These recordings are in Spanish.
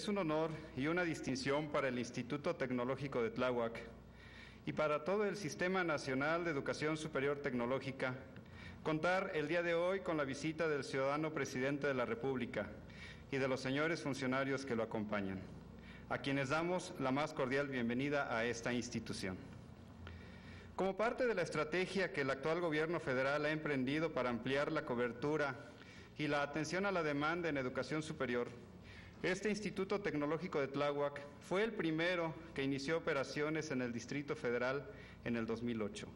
Es un honor y una distinción para el Instituto Tecnológico de Tláhuac y para todo el Sistema Nacional de Educación Superior Tecnológica contar el día de hoy con la visita del ciudadano presidente de la República y de los señores funcionarios que lo acompañan, a quienes damos la más cordial bienvenida a esta institución. Como parte de la estrategia que el actual Gobierno Federal ha emprendido para ampliar la cobertura y la atención a la demanda en educación superior, este Instituto Tecnológico de Tláhuac fue el primero que inició operaciones en el Distrito Federal en el 2008.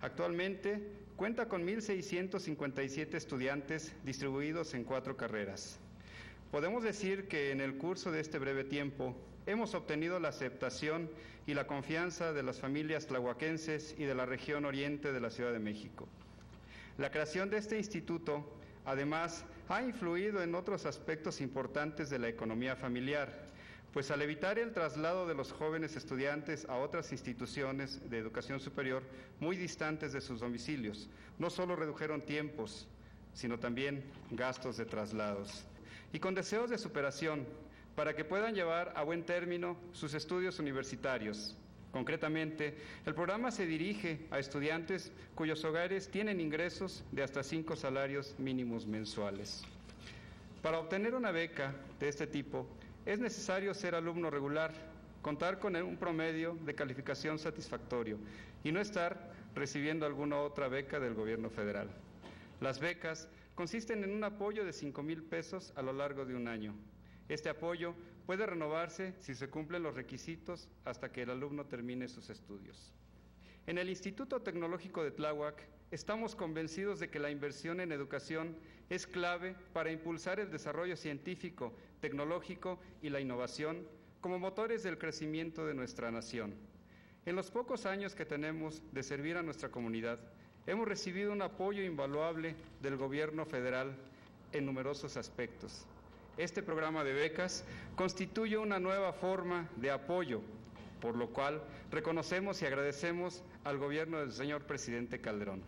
Actualmente cuenta con 1,657 estudiantes distribuidos en 4 carreras. Podemos decir que en el curso de este breve tiempo hemos obtenido la aceptación y la confianza de las familias tlahuaquenses y de la región oriente de la Ciudad de México. La creación de este instituto, además, ha influido en otros aspectos importantes de la economía familiar, pues al evitar el traslado de los jóvenes estudiantes a otras instituciones de educación superior muy distantes de sus domicilios, no solo redujeron tiempos, sino también gastos de traslados. Y con deseos de superación, para que puedan llevar a buen término sus estudios universitarios. Concretamente, el programa se dirige a estudiantes cuyos hogares tienen ingresos de hasta 5 salarios mínimos mensuales. Para obtener una beca de este tipo, es necesario ser alumno regular, contar con un promedio de calificación satisfactorio y no estar recibiendo alguna otra beca del Gobierno Federal. Las becas consisten en un apoyo de 5,000 pesos a lo largo de un año. Este apoyo puede renovarse si se cumplen los requisitos hasta que el alumno termine sus estudios. En el Instituto Tecnológico de Tláhuac estamos convencidos de que la inversión en educación es clave para impulsar el desarrollo científico, tecnológico y la innovación como motores del crecimiento de nuestra nación. En los pocos años que tenemos de servir a nuestra comunidad, hemos recibido un apoyo invaluable del Gobierno Federal en numerosos aspectos. Este programa de becas constituye una nueva forma de apoyo, por lo cual reconocemos y agradecemos al gobierno del señor presidente Calderón.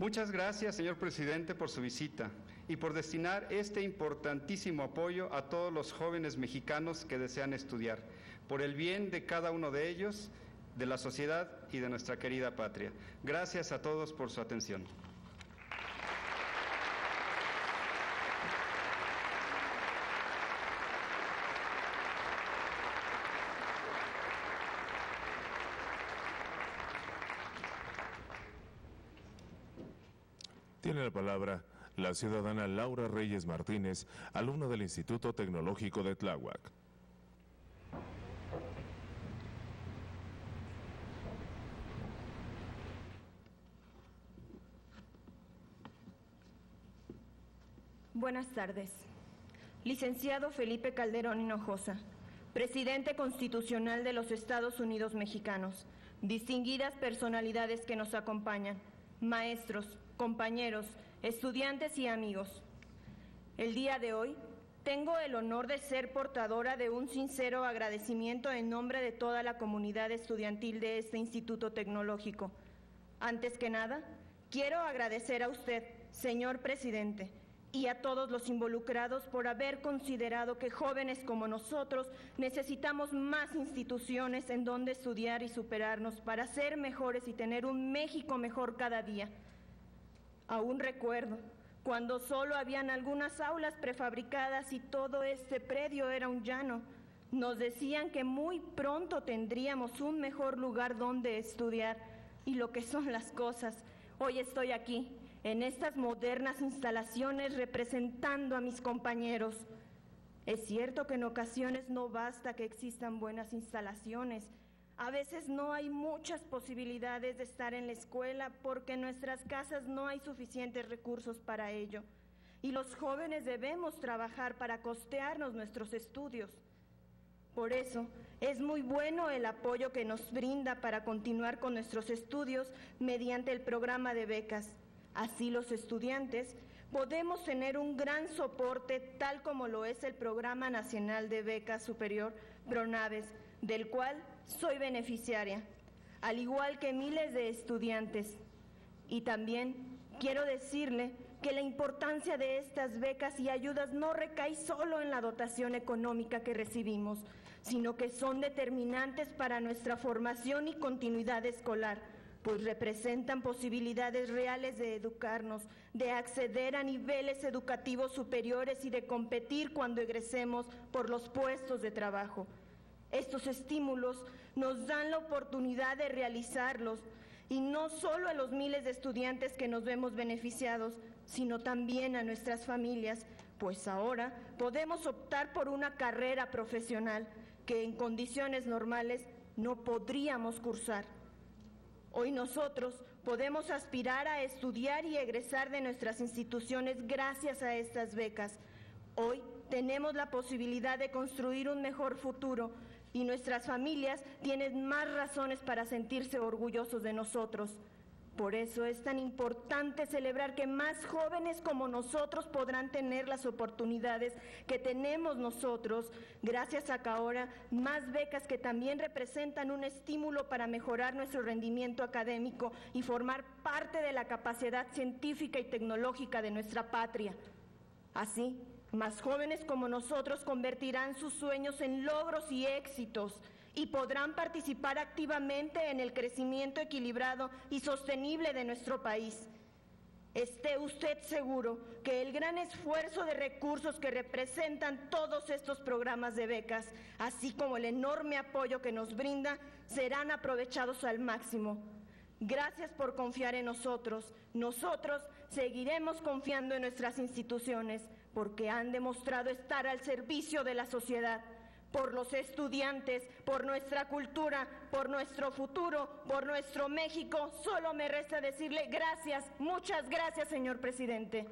Muchas gracias, señor presidente, por su visita y por destinar este importantísimo apoyo a todos los jóvenes mexicanos que desean estudiar, por el bien de cada uno de ellos, de la sociedad y de nuestra querida patria. Gracias a todos por su atención. Tiene la palabra la ciudadana Laura Reyes Martínez, alumna del Instituto Tecnológico de Tláhuac. Buenas tardes. Licenciado Felipe Calderón Hinojosa, presidente constitucional de los Estados Unidos Mexicanos, distinguidas personalidades que nos acompañan, maestros, compañeros, estudiantes y amigos. El día de hoy tengo el honor de ser portadora de un sincero agradecimiento en nombre de toda la comunidad estudiantil de este Instituto Tecnológico. Antes que nada, quiero agradecer a usted, señor presidente, y a todos los involucrados por haber considerado que jóvenes como nosotros necesitamos más instituciones en donde estudiar y superarnos para ser mejores y tener un México mejor cada día. Aún recuerdo cuando solo habían algunas aulas prefabricadas y todo este predio era un llano. Nos decían que muy pronto tendríamos un mejor lugar donde estudiar y lo que son las cosas. Hoy estoy aquí, en estas modernas instalaciones, representando a mis compañeros. Es cierto que en ocasiones no basta que existan buenas instalaciones. A veces no hay muchas posibilidades de estar en la escuela porque en nuestras casas no hay suficientes recursos para ello. Y los jóvenes debemos trabajar para costearnos nuestros estudios. Por eso, es muy bueno el apoyo que nos brinda para continuar con nuestros estudios mediante el programa de becas. Así los estudiantes podemos tener un gran soporte, tal como lo es el Programa Nacional de Becas Superior, PRONABES, del cual soy beneficiaria, al igual que miles de estudiantes. Y también quiero decirle que la importancia de estas becas y ayudas no recae solo en la dotación económica que recibimos, sino que son determinantes para nuestra formación y continuidad escolar, pues representan posibilidades reales de educarnos, de acceder a niveles educativos superiores y de competir cuando egresemos por los puestos de trabajo. Estos estímulos nos dan la oportunidad de realizarlos, y no solo a los miles de estudiantes que nos vemos beneficiados, sino también a nuestras familias, pues ahora podemos optar por una carrera profesional que en condiciones normales no podríamos cursar. Hoy nosotros podemos aspirar a estudiar y egresar de nuestras instituciones gracias a estas becas. Hoy tenemos la posibilidad de construir un mejor futuro, y nuestras familias tienen más razones para sentirse orgullosos de nosotros. Por eso es tan importante celebrar que más jóvenes como nosotros podrán tener las oportunidades que tenemos nosotros, gracias a que ahora más becas que también representan un estímulo para mejorar nuestro rendimiento académico y formar parte de la capacidad científica y tecnológica de nuestra patria. Así, más jóvenes como nosotros convertirán sus sueños en logros y éxitos y podrán participar activamente en el crecimiento equilibrado y sostenible de nuestro país. Esté usted seguro que el gran esfuerzo de recursos que representan todos estos programas de becas, así como el enorme apoyo que nos brinda, serán aprovechados al máximo. Gracias por confiar en nosotros. Nosotros seguiremos confiando en nuestras instituciones, porque han demostrado estar al servicio de la sociedad, por los estudiantes, por nuestra cultura, por nuestro futuro, por nuestro México. Solo me resta decirle gracias, muchas gracias, señor presidente.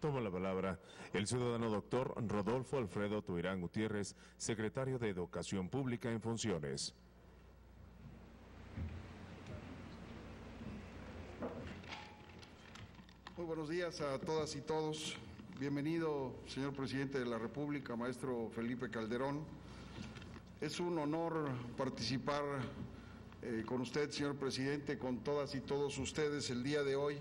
Toma la palabra el ciudadano doctor Rodolfo Alfredo Tuirán Gutiérrez, secretario de Educación Pública en funciones. Muy buenos días a todas y todos. Bienvenido, señor presidente de la República, maestro Felipe Calderón. Es un honor participar con usted, señor presidente, con todas y todos ustedes el día de hoy,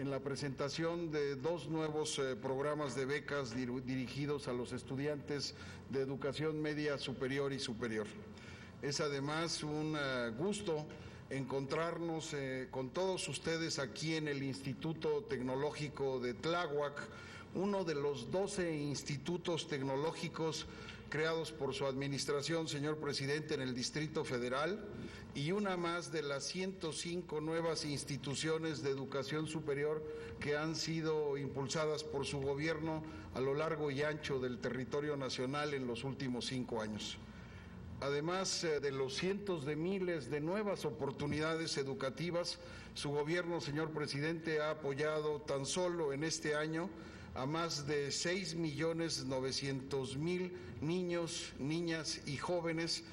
en la presentación de dos nuevos programas de becas dirigidos a los estudiantes de educación media superior y superior. Es además un gusto encontrarnos con todos ustedes aquí en el Instituto Tecnológico de Tláhuac, uno de los 12 institutos tecnológicos creados por su administración, señor presidente, en el Distrito Federal, y una más de las 105 nuevas instituciones de educación superior que han sido impulsadas por su gobierno a lo largo y ancho del territorio nacional en los últimos 5 años. Además de los cientos de miles de nuevas oportunidades educativas, su gobierno, señor presidente, ha apoyado tan solo en este año a más de 6.900.000 niños, niñas y jóvenes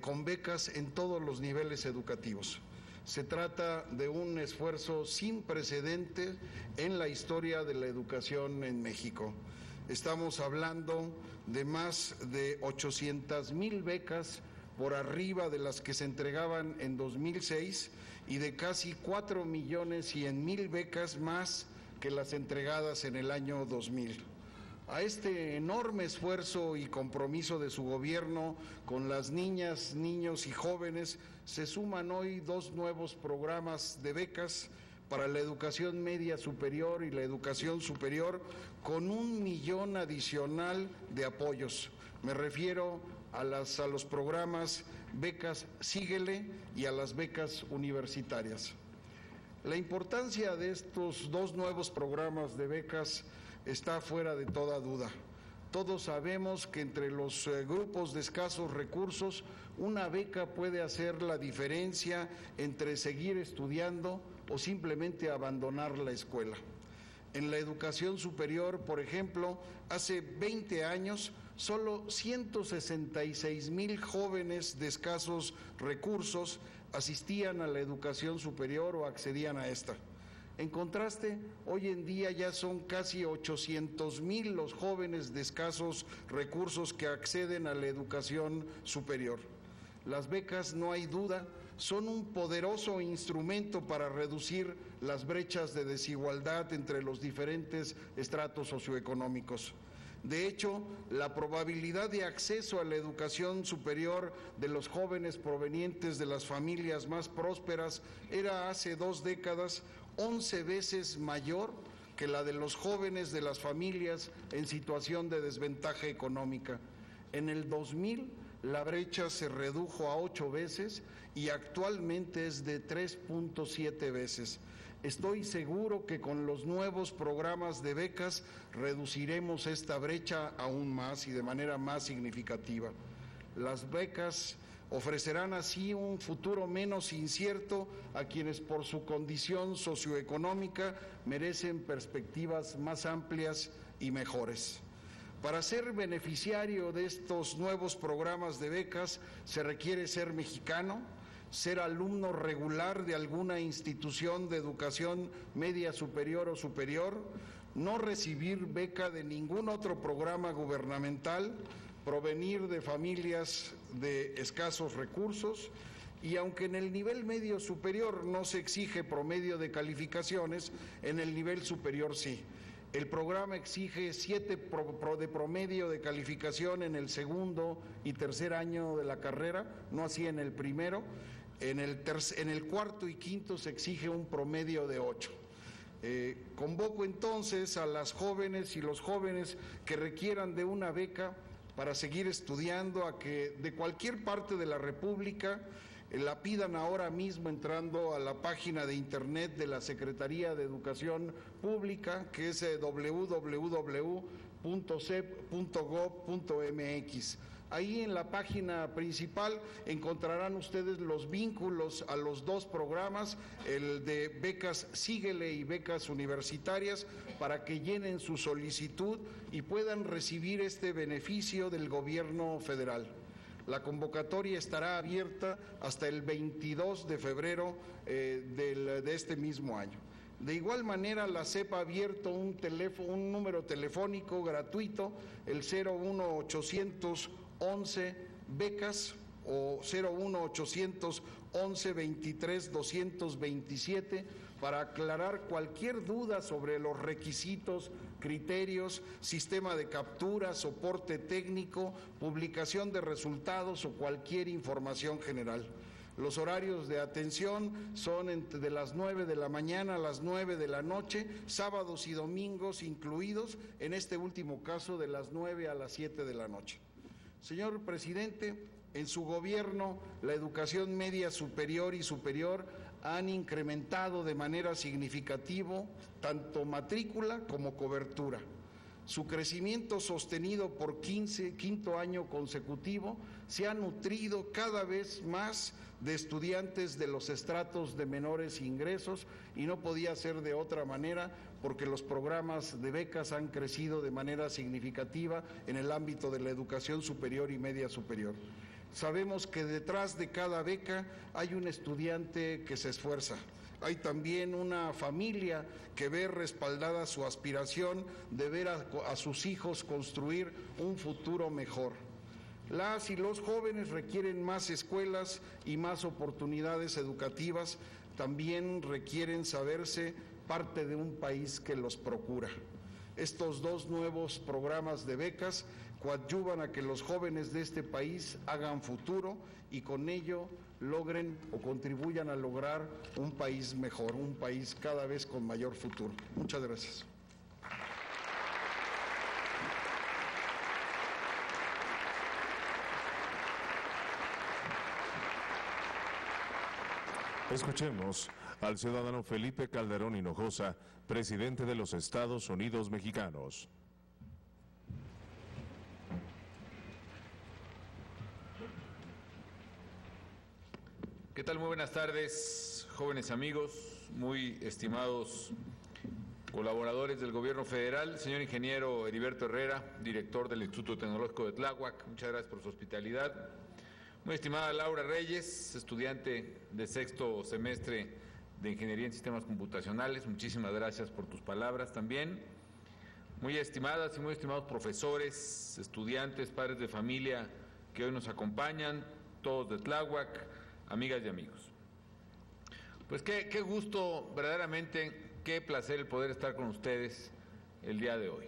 con becas en todos los niveles educativos. Se trata de un esfuerzo sin precedente en la historia de la educación en México. Estamos hablando de más de 800.000 becas por arriba de las que se entregaban en 2006 y de casi 4.100.000 becas más que las entregadas en el año 2000. A este enorme esfuerzo y compromiso de su gobierno con las niñas, niños y jóvenes se suman hoy dos nuevos programas de becas para la educación media superior y la educación superior, con 1 millón adicional de apoyos. Me refiero a los programas Becas Síguele y a las becas universitarias. La importancia de estos dos nuevos programas de becas está fuera de toda duda. Todos sabemos que entre los grupos de escasos recursos, una beca puede hacer la diferencia entre seguir estudiando o simplemente abandonar la escuela. En la educación superior, por ejemplo, hace 20 años solo 166,000 jóvenes de escasos recursos asistían a la educación superior o accedían a esta. En contraste, hoy en día ya son casi 800,000 los jóvenes de escasos recursos que acceden a la educación superior. Las becas, no hay duda, son un poderoso instrumento para reducir las brechas de desigualdad entre los diferentes estratos socioeconómicos. De hecho, la probabilidad de acceso a la educación superior de los jóvenes provenientes de las familias más prósperas era hace 2 décadas 11 veces mayor que la de los jóvenes de las familias en situación de desventaja económica. En el 2000, la brecha se redujo a 8 veces y actualmente es de 3.7 veces. Estoy seguro que con los nuevos programas de becas reduciremos esta brecha aún más y de manera más significativa. Las becas ofrecerán así un futuro menos incierto a quienes por su condición socioeconómica merecen perspectivas más amplias y mejores. Para ser beneficiario de estos nuevos programas de becas se requiere ser mexicano, ser alumno regular de alguna institución de educación media superior o superior, no recibir beca de ningún otro programa gubernamental, provenir de familias de escasos recursos. Y aunque en el nivel medio superior no se exige promedio de calificaciones, en el nivel superior sí. El programa exige 7 de promedio de calificación en el segundo y tercer año de la carrera, no así en el primero. En el cuarto y quinto se exige un promedio de 8. Convoco entonces a las jóvenes y los jóvenes que requieran de una beca para seguir estudiando a que de cualquier parte de la República la pidan ahora mismo entrando a la página de internet de la Secretaría de Educación Pública, que es www.sep.gov.mx. Ahí en la página principal encontrarán ustedes los vínculos a los 2 programas, el de Becas Síguele y Becas Universitarias, para que llenen su solicitud y puedan recibir este beneficio del Gobierno Federal. La convocatoria estará abierta hasta el 22 de febrero de este mismo año. De igual manera, la SEP ha abierto un número telefónico gratuito, el 01811 becas o 01811 23 227 para aclarar cualquier duda sobre los requisitos, criterios, sistema de captura, soporte técnico, publicación de resultados o cualquier información general. Los horarios de atención son de las 9 de la mañana a las 9 de la noche, sábados y domingos incluidos, en este último caso de las 9 a las 7 de la noche. Señor presidente, en su gobierno, la educación media superior y superior han incrementado de manera significativa tanto matrícula como cobertura. Su crecimiento sostenido por quinto año consecutivo se ha nutrido cada vez más de estudiantes de los estratos de menores ingresos y no podía ser de otra manera porque los programas de becas han crecido de manera significativa en el ámbito de la educación superior y media superior. Sabemos que detrás de cada beca hay un estudiante que se esfuerza. Hay también una familia que ve respaldada su aspiración de ver a sus hijos construir un futuro mejor. Las y los jóvenes requieren más escuelas y más oportunidades educativas. También requieren saberse parte de un país que los procura. Estos 2 nuevos programas de becas coadyuvan a que los jóvenes de este país hagan futuro y con ello logren o contribuyan a lograr un país mejor, un país cada vez con mayor futuro. Muchas gracias. Escuchemos al ciudadano Felipe Calderón Hinojosa, presidente de los Estados Unidos Mexicanos. ¿Qué tal? Muy buenas tardes, jóvenes amigos, muy estimados Colaboradores del Gobierno Federal, señor ingeniero Heriberto Herrera, director del Instituto Tecnológico de Tláhuac, muchas gracias por su hospitalidad. Muy estimada Laura Reyes, estudiante de sexto semestre de Ingeniería en Sistemas Computacionales, muchísimas gracias por tus palabras también. Muy estimadas y muy estimados profesores, estudiantes, padres de familia que hoy nos acompañan, todos de Tláhuac, amigas y amigos. Pues qué gusto, verdaderamente, qué placer el poder estar con ustedes el día de hoy.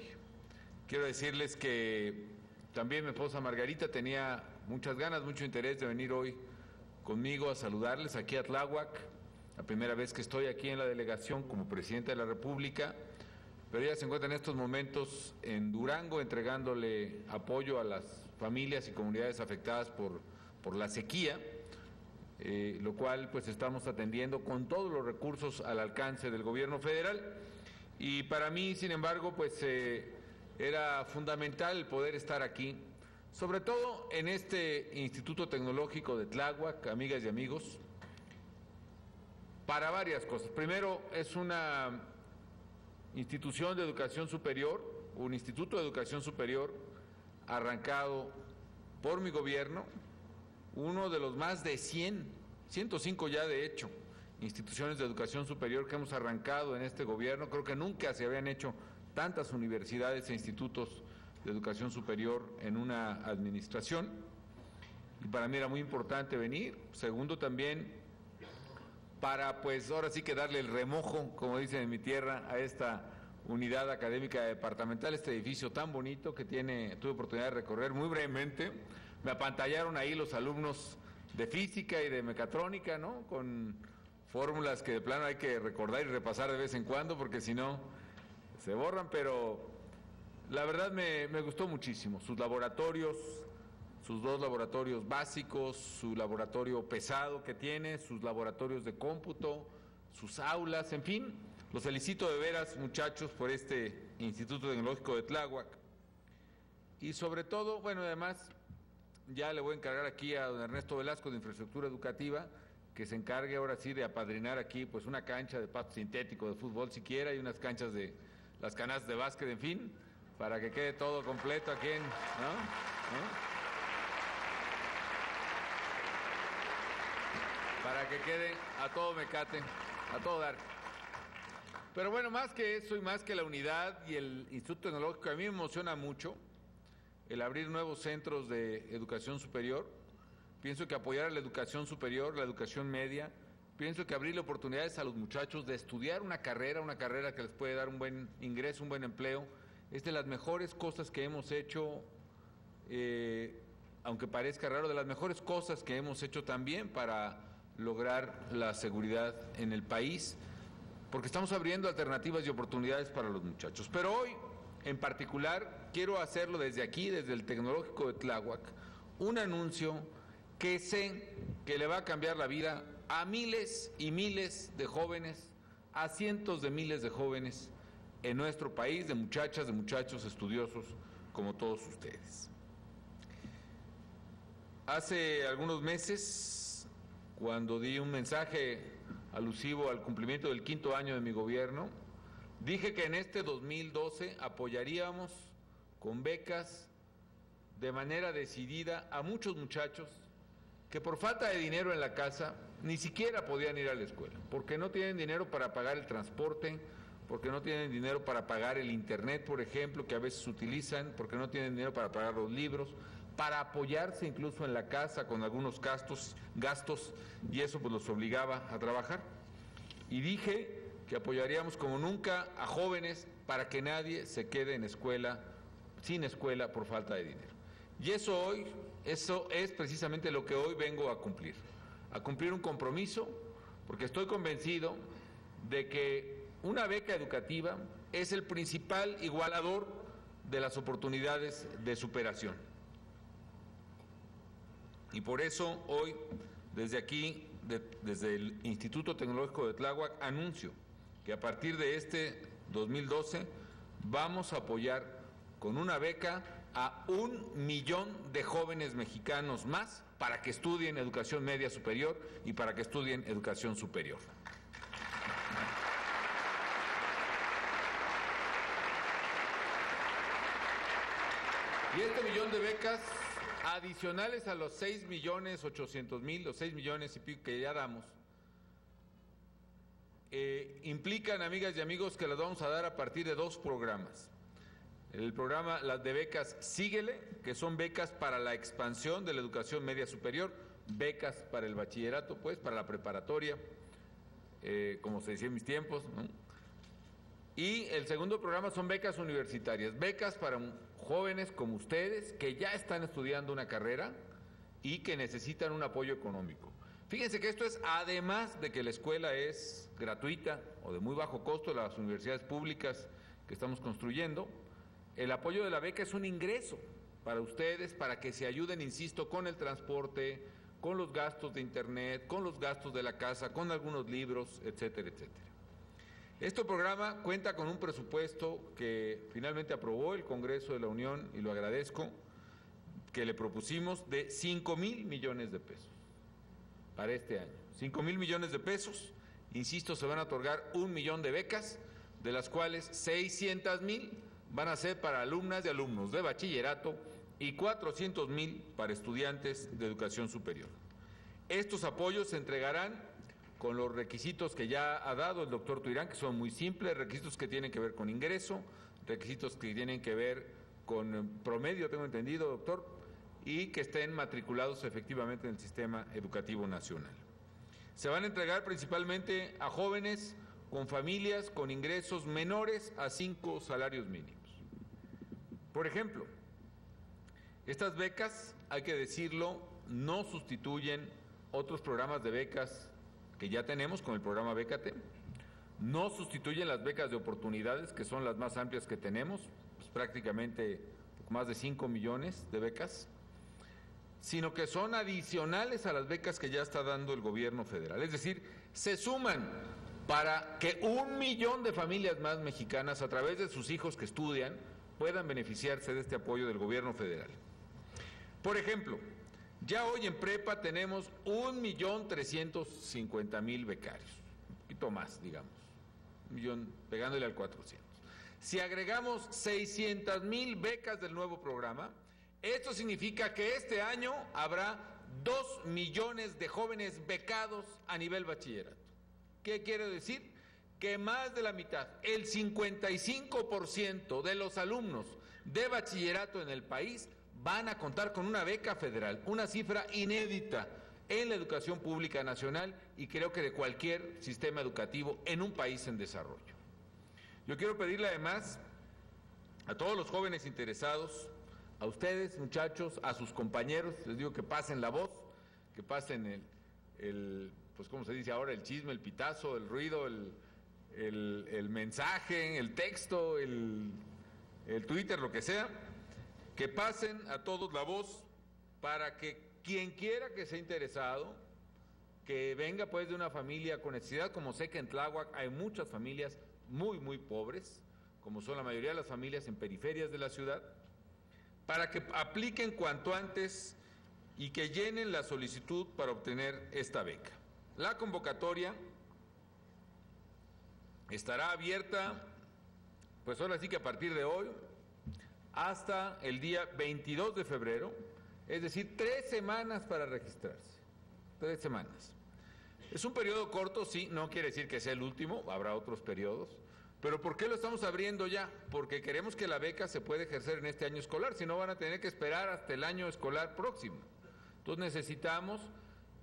Quiero decirles que también mi esposa Margarita tenía muchas ganas, mucho interés de venir hoy conmigo a saludarles aquí a Tláhuac, la primera vez que estoy aquí en la delegación como Presidenta de la República, pero ella se encuentra en estos momentos en Durango entregándole apoyo a las familias y comunidades afectadas por la sequía, lo cual pues estamos atendiendo con todos los recursos al alcance del Gobierno Federal. Y para mí, sin embargo, pues era fundamental poder estar aquí, sobre todo en este Instituto Tecnológico de Tláhuac, amigas y amigos, para varias cosas. Primero, es una institución de educación superior, un instituto de educación superior arrancado por mi gobierno, uno de los más de 105 ya de hecho, instituciones de educación superior que hemos arrancado en este gobierno. Creo que nunca se habían hecho tantas universidades e institutos de educación superior en una administración, y para mí era muy importante venir. Segundo, también para, pues ahora sí que darle el remojo, como dicen en mi tierra, a esta unidad académica departamental, este edificio tan bonito que tuve oportunidad de recorrer muy brevemente. Me apantallaron ahí los alumnos de física y de mecatrónica, ¿no?, con fórmulas que de plano hay que recordar y repasar de vez en cuando, porque si no se borran, pero la verdad me gustó muchísimo. Sus laboratorios, sus dos laboratorios básicos, su laboratorio pesado que tiene, sus laboratorios de cómputo, sus aulas, en fin, los felicito de veras, muchachos, por este Instituto Tecnológico de Tláhuac. Y sobre todo, bueno, además, ya le voy a encargar aquí a don Ernesto Velasco de Infraestructura Educativa, que se encargue ahora sí de apadrinar aquí pues una cancha de pasto sintético, de fútbol siquiera, y unas canchas de las canastas de básquet, en fin, para que quede todo completo aquí en, ¿no? Para que quede a todo mecate, a todo dar. Pero bueno, más que eso y más que la unidad y el Instituto Tecnológico, a mí me emociona mucho el abrir nuevos centros de educación superior. Pienso que apoyar a la educación superior, la educación media, pienso que abrirle oportunidades a los muchachos de estudiar una carrera que les puede dar un buen ingreso, un buen empleo, es de las mejores cosas que hemos hecho, aunque parezca raro, de las mejores cosas que hemos hecho también para lograr la seguridad en el país, porque estamos abriendo alternativas y oportunidades para los muchachos. Pero hoy, en particular, quiero hacerlo desde aquí, desde el Tecnológico de Tláhuac, un anuncio que sé que le va a cambiar la vida a miles y miles de jóvenes, a cientos de miles de jóvenes en nuestro país, de muchachas, de muchachos estudiosos como todos ustedes. Hace algunos meses, cuando di un mensaje alusivo al cumplimiento del 5º año de mi gobierno, dije que en este 2012 apoyaríamos con becas de manera decidida a muchos muchachos que por falta de dinero en la casa ni siquiera podían ir a la escuela, porque no tienen dinero para pagar el transporte, porque no tienen dinero para pagar el internet, por ejemplo, que a veces utilizan, porque no tienen dinero para pagar los libros, para apoyarse incluso en la casa con algunos gastos, y eso pues los obligaba a trabajar. Y dije que apoyaríamos como nunca a jóvenes para que nadie se quede en escuela, sin escuela, por falta de dinero. Y eso es precisamente lo que hoy vengo a cumplir un compromiso, porque estoy convencido de que una beca educativa es el principal igualador de las oportunidades de superación. Y por eso hoy, desde aquí, desde el Instituto Tecnológico de Tláhuac, anuncio que a partir de este 2012 vamos a apoyar con una beca a 1 millón de jóvenes mexicanos más para que estudien educación media superior y para que estudien educación superior. Y este millón de becas adicionales a los 6.800.000, los 6 millones y pico que ya damos, implican, amigas y amigos, que las vamos a dar a partir de dos programas. El programa las de becas Síguele, que son becas para la expansión de la educación media superior, becas para el bachillerato, pues, para la preparatoria, como se decía en mis tiempos, ¿no? Y el segundo programa son becas universitarias, becas para jóvenes como ustedes que ya están estudiando una carrera y que necesitan un apoyo económico. Fíjense que esto es, además de que la escuela es gratuita o de muy bajo costo, las universidades públicas que estamos construyendo, el apoyo de la beca es un ingreso para ustedes, para que se ayuden, insisto, con el transporte, con los gastos de internet, con los gastos de la casa, con algunos libros, etcétera, etcétera. Este programa cuenta con un presupuesto que finalmente aprobó el Congreso de la Unión, y lo agradezco, que le propusimos de 5,000 millones de pesos para este año. 5,000 millones de pesos, insisto, se van a otorgar 1 millón de becas, de las cuales 600,000 van a ser para alumnas y alumnos de bachillerato y 400,000 para estudiantes de educación superior. Estos apoyos se entregarán con los requisitos que ya ha dado el doctor Tuirán, que son muy simples, requisitos que tienen que ver con ingreso, requisitos que tienen que ver con promedio, tengo entendido, doctor, y que estén matriculados efectivamente en el Sistema Educativo Nacional. Se van a entregar principalmente a jóvenes con familias con ingresos menores a 5 salarios mínimos. Por ejemplo, estas becas, hay que decirlo, no sustituyen otros programas de becas que ya tenemos con el programa Bécate, no sustituyen las becas de oportunidades, que son las más amplias que tenemos, pues prácticamente más de 5 millones de becas, sino que son adicionales a las becas que ya está dando el gobierno federal. Es decir, se suman para que 1 millón de familias más mexicanas, a través de sus hijos que estudian, puedan beneficiarse de este apoyo del gobierno federal. Por ejemplo, ya hoy en prepa tenemos 1,350,000 becarios, un poquito más, digamos, 1 millón, pegándole al 400. Si agregamos 600,000 becas del nuevo programa, esto significa que este año habrá 2 millones de jóvenes becados a nivel bachillerato. ¿Qué quiere decir? Que más de la mitad, el 55% de los alumnos de bachillerato en el país van a contar con una beca federal, una cifra inédita en la educación pública nacional y creo que de cualquier sistema educativo en un país en desarrollo. Yo quiero pedirle además a todos los jóvenes interesados, a ustedes muchachos, a sus compañeros, les digo que pasen la voz, que pasen pues como se dice ahora, el chisme, el pitazo, el ruido, el mensaje, el texto, el Twitter, lo que sea, que pasen a todos la voz para que quien quiera que sea interesado, que venga pues de una familia con necesidad, como sé que en Tláhuac hay muchas familias muy, muy pobres, como son la mayoría de las familias en periferias de la ciudad, para que apliquen cuanto antes y que llenen la solicitud para obtener esta beca. La convocatoria estará abierta, pues ahora sí que a partir de hoy, hasta el día 22 de febrero, es decir, 3 semanas para registrarse, 3 semanas. Es un periodo corto, sí, no quiere decir que sea el último, habrá otros periodos, pero ¿por qué lo estamos abriendo ya? Porque queremos que la beca se pueda ejercer en este año escolar, si no van a tener que esperar hasta el año escolar próximo. Entonces necesitamos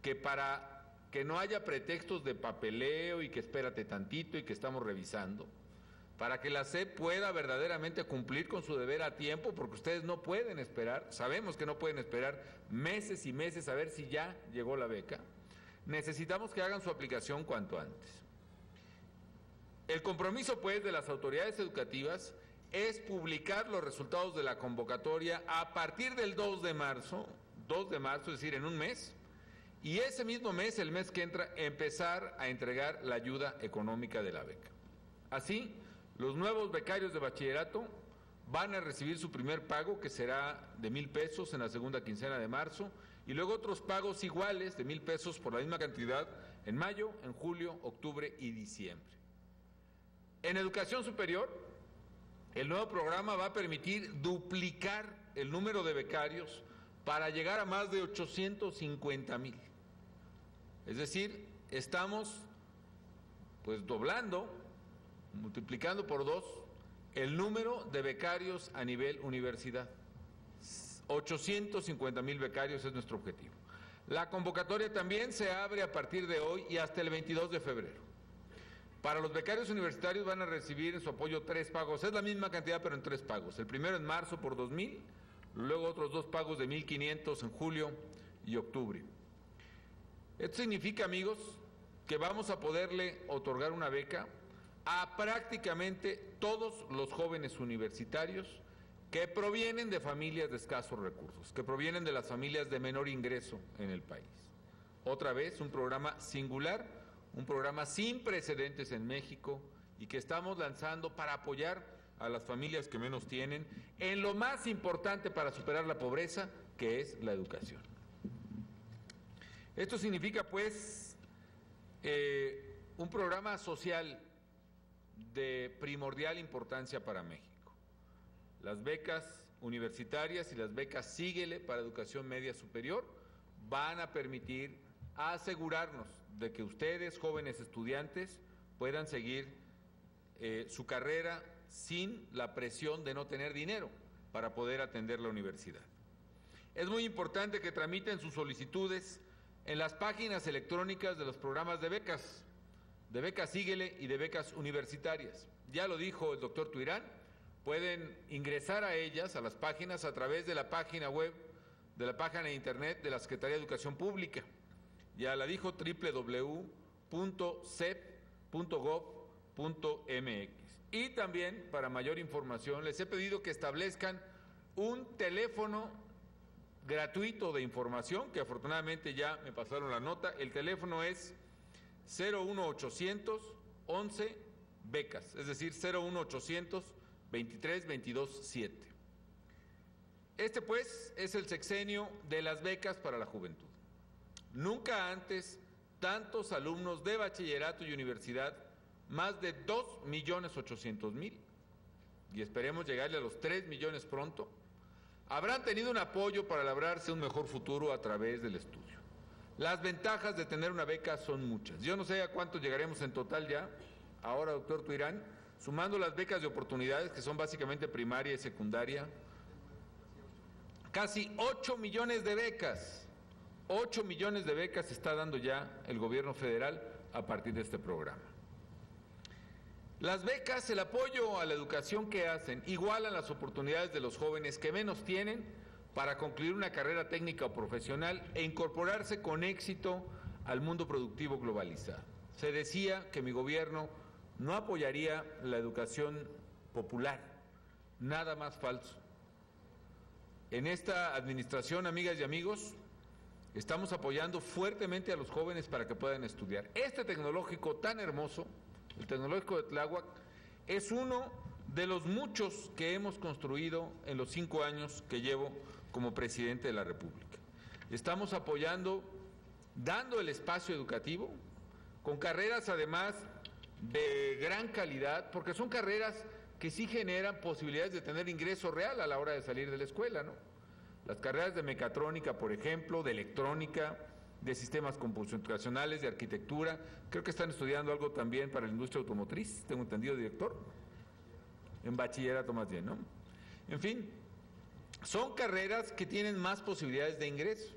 que para que no haya pretextos de papeleo y que espérate tantito y que estamos revisando, para que la SEP pueda verdaderamente cumplir con su deber a tiempo, porque ustedes no pueden esperar, sabemos que no pueden esperar meses y meses a ver si ya llegó la beca. Necesitamos que hagan su aplicación cuanto antes. El compromiso, pues, de las autoridades educativas es publicar los resultados de la convocatoria a partir del 2 de marzo, es decir, en un mes, y ese mismo mes, el mes que entra, empezar a entregar la ayuda económica de la beca. Así, los nuevos becarios de bachillerato van a recibir su primer pago, que será de 1,000 pesos en la segunda quincena de marzo, y luego otros pagos iguales de 1,000 pesos por la misma cantidad en mayo, en julio, octubre y diciembre. En educación superior, El nuevo programa va a permitir duplicar el número de becarios para llegar a más de 850,000. Es decir, estamos pues doblando, multiplicando por 2 el número de becarios a nivel universidad. 850,000 becarios es nuestro objetivo. La convocatoria también se abre a partir de hoy y hasta el 22 de febrero. Para los becarios universitarios van a recibir en su apoyo 3 pagos. Es la misma cantidad, pero en 3 pagos. El primero en marzo por 2,000, luego otros 2 pagos de 1,500 en julio y octubre. Esto significa, amigos, que vamos a poderle otorgar una beca a prácticamente todos los jóvenes universitarios que provienen de familias de escasos recursos, que provienen de las familias de menor ingreso en el país. Otra vez, un programa singular, un programa sin precedentes en México y que estamos lanzando para apoyar a las familias que menos tienen en lo más importante para superar la pobreza, que es la educación. Esto significa, pues, un programa social de primordial importancia para México. Las becas universitarias y las becas Síguele para educación media superior van a permitir asegurarnos de que ustedes, jóvenes estudiantes, puedan seguir su carrera sin la presión de no tener dinero para poder atender la universidad. Es muy importante que tramiten sus solicitudes en las páginas electrónicas de los programas de Becas Síguele y de Becas Universitarias. Ya lo dijo el doctor Tuirán, pueden ingresar a ellas, a las páginas, a través de la página web, de la página de internet de la Secretaría de Educación Pública. Ya la dijo, www.cep.gov.mx. Y también, para mayor información, les he pedido que establezcan un teléfono gratuito de información, que afortunadamente ya me pasaron la nota. El teléfono es 01800 11 becas, es decir, 01800 23 22 7. Este, pues, es el sexenio de las becas para la juventud. Nunca antes tantos alumnos de bachillerato y universidad, más de 2,800,000, y esperemos llegarle a los 3 millones pronto, habrán tenido un apoyo para labrarse un mejor futuro a través del estudio. Las ventajas de tener una beca son muchas. Yo no sé a cuánto llegaremos en total ya, ahora, doctor Tuirán, sumando las becas de oportunidades, que son básicamente primaria y secundaria, casi 8 millones de becas. 8 millones de becas está dando ya el gobierno federal a partir de este programa. Las becas, el apoyo a la educación que hacen, igualan las oportunidades de los jóvenes que menos tienen para concluir una carrera técnica o profesional e incorporarse con éxito al mundo productivo globalizado. Se decía que mi gobierno no apoyaría la educación popular, nada más falso. En esta administración, amigas y amigos, estamos apoyando fuertemente a los jóvenes para que puedan estudiar. Este tecnológico tan hermoso, el Tecnológico de Tláhuac, es uno de los muchos que hemos construido en los 5 años que llevo como presidente de la República. Estamos apoyando, dando el espacio educativo, con carreras además de gran calidad, porque son carreras que sí generan posibilidades de tener ingreso real a la hora de salir de la escuela, ¿no? Las carreras de mecatrónica, por ejemplo, de electrónica, de sistemas computacionales, de arquitectura. Creo que están estudiando algo también para la industria automotriz, tengo entendido, director, en bachillerato más bien, ¿no? En fin, son carreras que tienen más posibilidades de ingreso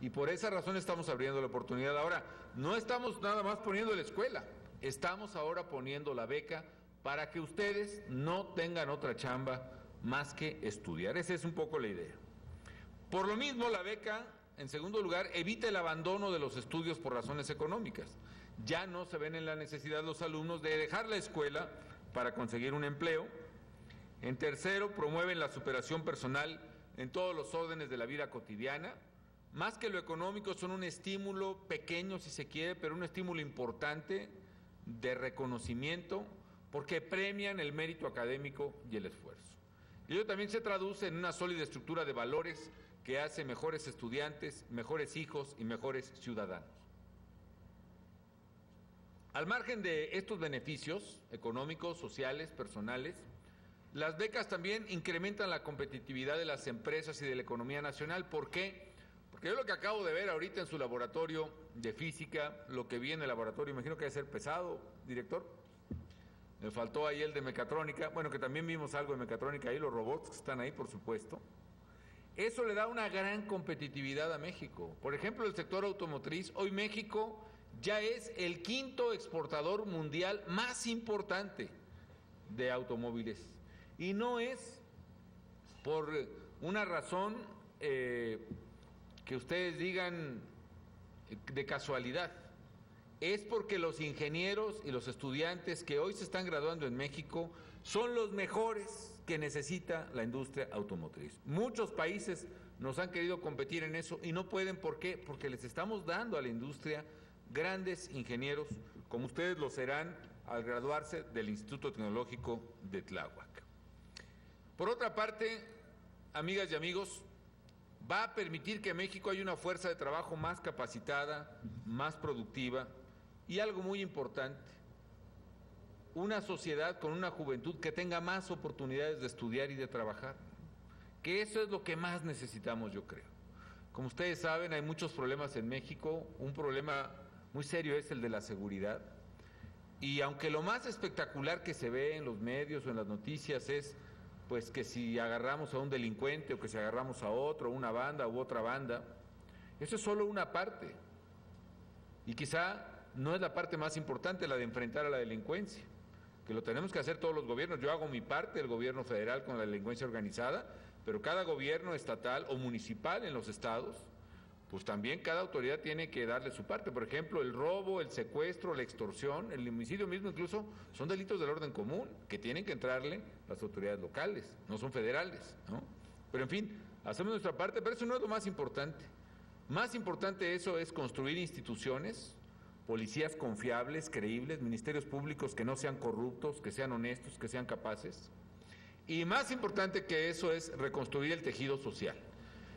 y por esa razón estamos abriendo la oportunidad. Ahora, no estamos nada más poniendo la escuela, estamos ahora poniendo la beca para que ustedes no tengan otra chamba más que estudiar. Esa es un poco la idea. Por lo mismo, la beca, en segundo lugar, evita el abandono de los estudios por razones económicas. Ya no se ven en la necesidad los alumnos de dejar la escuela para conseguir un empleo. En tercero, promueven la superación personal en todos los órdenes de la vida cotidiana. Más que lo económico, son un estímulo pequeño, si se quiere, pero un estímulo importante de reconocimiento, porque premian el mérito académico y el esfuerzo. Y ello también se traduce en una sólida estructura de valores que hace mejores estudiantes, mejores hijos y mejores ciudadanos. Al margen de estos beneficios económicos, sociales, personales, Las becas también incrementan la competitividad de las empresas y de la economía nacional. ¿Por qué? Porque yo lo que acabo de ver ahorita en su laboratorio de física, lo que vi en el laboratorio, imagino que debe ser pesado, director. Me faltó ahí el de mecatrónica, bueno, que también vimos algo de mecatrónica ahí, los robots que están ahí, por supuesto. Eso le da una gran competitividad a México. Por ejemplo, el sector automotriz, hoy México ya es el 5º exportador mundial más importante de automóviles. Y no es por una razón que ustedes digan de casualidad, es porque los ingenieros y los estudiantes que hoy se están graduando en México son los mejores que necesita la industria automotriz. Muchos países nos han querido competir en eso y no pueden. ¿Por qué? Porque les estamos dando a la industria grandes ingenieros, como ustedes lo serán al graduarse del Instituto Tecnológico de Tláhuac. Por otra parte, amigas y amigos, va a permitir que en México haya una fuerza de trabajo más capacitada, más productiva y, algo muy importante, una sociedad con una juventud que tenga más oportunidades de estudiar y de trabajar, que eso es lo que más necesitamos, yo creo. Como ustedes saben, hay muchos problemas en México, un problema muy serio es el de la seguridad, y aunque lo más espectacular que se ve en los medios o en las noticias es pues que si agarramos a un delincuente o que si agarramos a otro, una banda u otra banda, eso es solo una parte. Y quizá no es la parte más importante, la de enfrentar a la delincuencia, que lo tenemos que hacer todos los gobiernos. Yo hago mi parte, el gobierno federal con la delincuencia organizada, pero cada gobierno estatal o municipal en los estados, pues también cada autoridad tiene que darle su parte. Por ejemplo, el robo, el secuestro, la extorsión, el homicidio mismo incluso, son delitos del orden común que tienen que entrarle las autoridades locales, no son federales, ¿no? Pero en fin, hacemos nuestra parte, pero eso no es lo más importante. Más importante eso es construir instituciones, policías confiables, creíbles, ministerios públicos que no sean corruptos, que sean honestos, que sean capaces. Y más importante que eso es reconstruir el tejido social.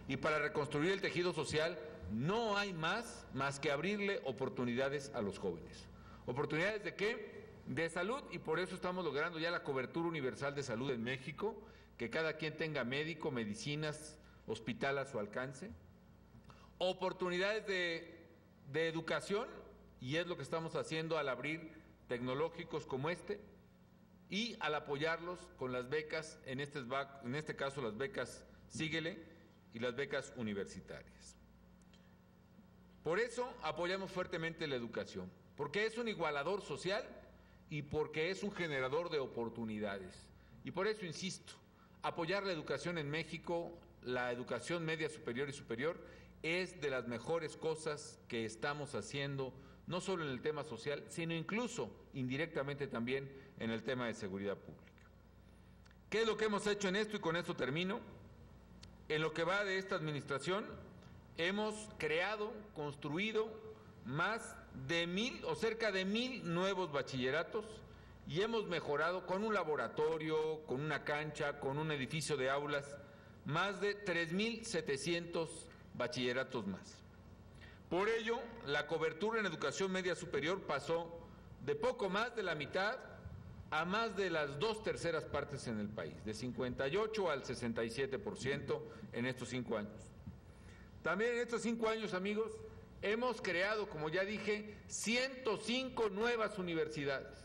Y para reconstruir el tejido social no hay más que abrirle oportunidades a los jóvenes. ¿Oportunidades de qué? De salud, y por eso estamos logrando ya la cobertura universal de salud en México, que cada quien tenga médico, medicinas, hospital a su alcance. Oportunidades de educación, y es lo que estamos haciendo al abrir tecnológicos como este y al apoyarlos con las becas, en este caso las becas Síguele y las becas universitarias. Por eso apoyamos fuertemente la educación, porque es un igualador social y porque es un generador de oportunidades. Y por eso, insisto, apoyar la educación en México, la educación media superior y superior, es de las mejores cosas que estamos haciendo, no solo en el tema social, sino incluso indirectamente también en el tema de seguridad pública. ¿Qué es lo que hemos hecho en esto? Y con esto termino. En lo que va de esta administración, hemos creado, construido más de 1000 o cerca de 1000 nuevos bachilleratos, y hemos mejorado con un laboratorio, con una cancha, con un edificio de aulas, más de 3700 bachilleratos más. Por ello, la cobertura en educación media superior pasó de poco más de la mitad a más de las 2/3 partes en el país, de 58 al 67% en estos 5 años. También en estos 5 años, amigos, hemos creado, como ya dije, 105 nuevas universidades,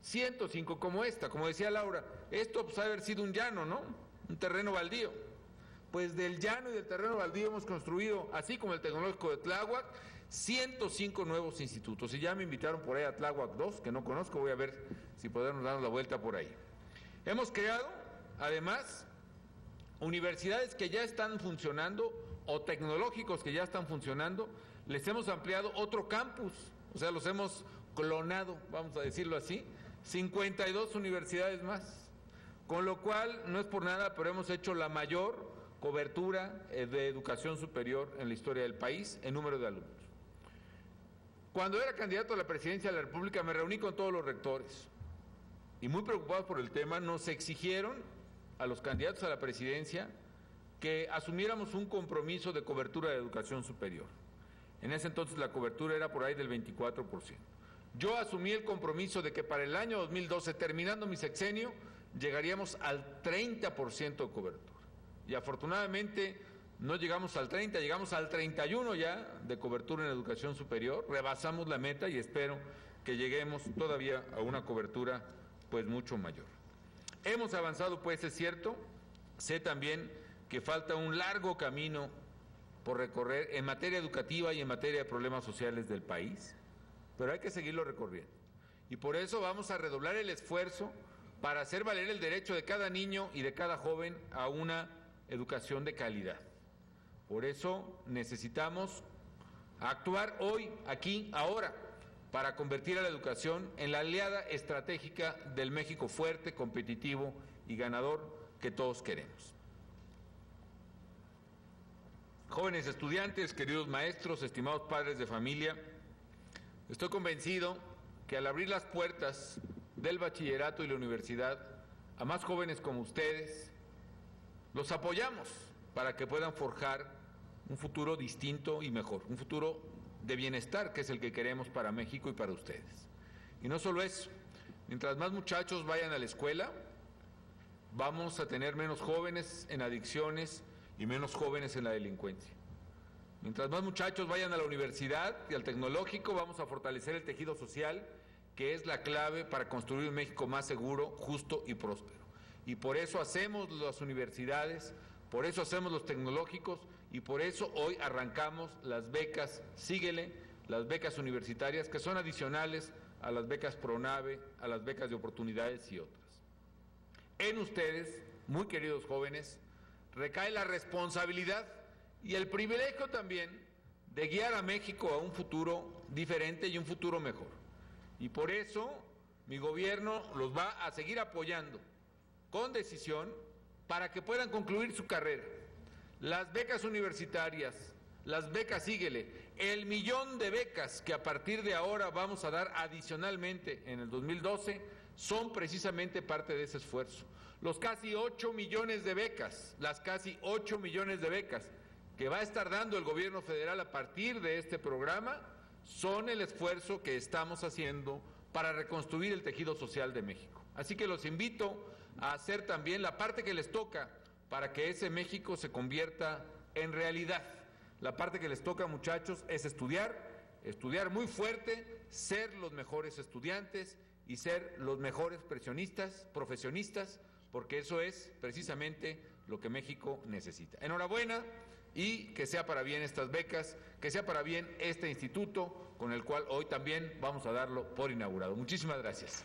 105 como esta. Como decía Laura, esto pues ha haber sido un llano, ¿no? Un terreno baldío. Pues del llano y del terreno baldío hemos construido, así como el Tecnológico de Tláhuac, 105 nuevos institutos. Y ya me invitaron por ahí a Tláhuac 2, que no conozco, voy a ver si podemos darnos la vuelta por ahí. Hemos creado, además, universidades que ya están funcionando o tecnológicos que ya están funcionando, les hemos ampliado otro campus, o sea, los hemos clonado, vamos a decirlo así, 52 universidades más. Con lo cual, no es por nada, pero hemos hecho la mayor cobertura de educación superior en la historia del país en número de alumnos. Cuando era candidato a la presidencia de la República me reuní con todos los rectores y, muy preocupados por el tema, nos exigieron a los candidatos a la presidencia que asumiéramos un compromiso de cobertura de educación superior. En ese entonces la cobertura era por ahí del 24%. Yo asumí el compromiso de que para el año 2012, terminando mi sexenio, llegaríamos al 30% de cobertura. Y afortunadamente no llegamos al 30, llegamos al 31 ya de cobertura en educación superior, rebasamos la meta y espero que lleguemos todavía a una cobertura pues mucho mayor. Hemos avanzado, pues es cierto, sé también que falta un largo camino por recorrer en materia educativa y en materia de problemas sociales del país, pero hay que seguirlo recorriendo. Y por eso vamos a redoblar el esfuerzo para hacer valer el derecho de cada niño y de cada joven a una educación de calidad. Por eso necesitamos actuar hoy, aquí, ahora, para convertir a la educación en la aliada estratégica del México fuerte, competitivo y ganador que todos queremos. Jóvenes estudiantes, queridos maestros, estimados padres de familia, estoy convencido que al abrir las puertas del bachillerato y la universidad a más jóvenes como ustedes, los apoyamos para que puedan forjar un futuro distinto y mejor, un futuro de bienestar, que es el que queremos para México y para ustedes. Y no solo eso, mientras más muchachos vayan a la escuela, vamos a tener menos jóvenes en adicciones y menos jóvenes en la delincuencia. Mientras más muchachos vayan a la universidad y al tecnológico, vamos a fortalecer el tejido social, que es la clave para construir un México más seguro, justo y próspero. Y por eso hacemos las universidades, por eso hacemos los tecnológicos y por eso hoy arrancamos las becas Síguele, las becas universitarias, que son adicionales a las becas PRONABE, a las becas de oportunidades y otras. En ustedes, muy queridos jóvenes, recae la responsabilidad y el privilegio también de guiar a México a un futuro diferente y un futuro mejor. Y por eso mi gobierno los va a seguir apoyando con decisión para que puedan concluir su carrera. Las becas universitarias, las becas Síguele, el millón de becas que a partir de ahora vamos a dar adicionalmente en el 2012 son precisamente parte de ese esfuerzo. Los casi 8 millones de becas, las casi 8 millones de becas que va a estar dando el gobierno federal a partir de este programa, son el esfuerzo que estamos haciendo para reconstruir el tejido social de México. Así que los invito a hacer también la parte que les toca para que ese México se convierta en realidad. La parte que les toca, muchachos, es estudiar, estudiar muy fuerte, ser los mejores estudiantes y ser los mejores profesionistas, porque eso es precisamente lo que México necesita. Enhorabuena. Y que sea para bien estas becas, que sea para bien este instituto, con el cual hoy también vamos a darlo por inaugurado. Muchísimas gracias.